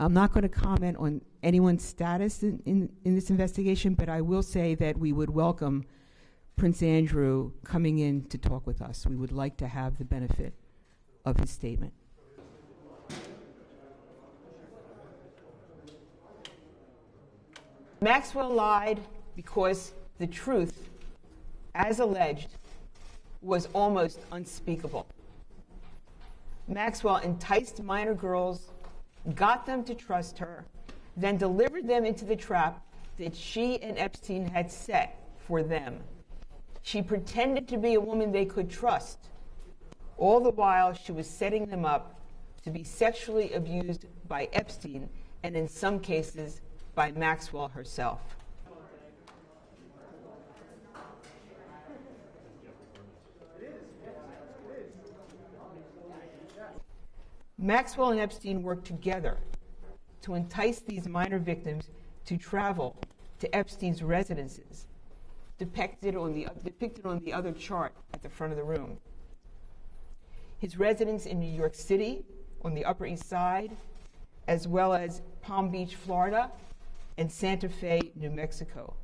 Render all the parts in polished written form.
I'm not going to comment on anyone's status in this investigation, but I will say that we would welcome Prince Andrew coming in to talk with us. We would like to have the benefit of his statement. Maxwell lied because the truth, as alleged, was almost unspeakable. Maxwell enticed minor girls, got them to trust her, then delivered them into the trap that she and Epstein had set for them. She pretended to be a woman they could trust. All the while, she was setting them up to be sexually abused by Epstein, and in some cases, by Maxwell herself. Maxwell and Epstein worked together to entice these minor victims to travel to Epstein's residences, depicted on the other chart at the front of the room. His residence in New York City, on the Upper East Side, as well as Palm Beach, Florida, and Santa Fe, New Mexico.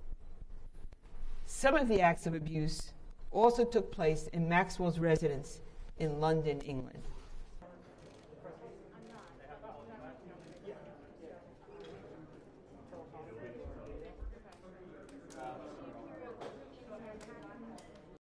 Some of the acts of abuse also took place in Maxwell's residence in London, England.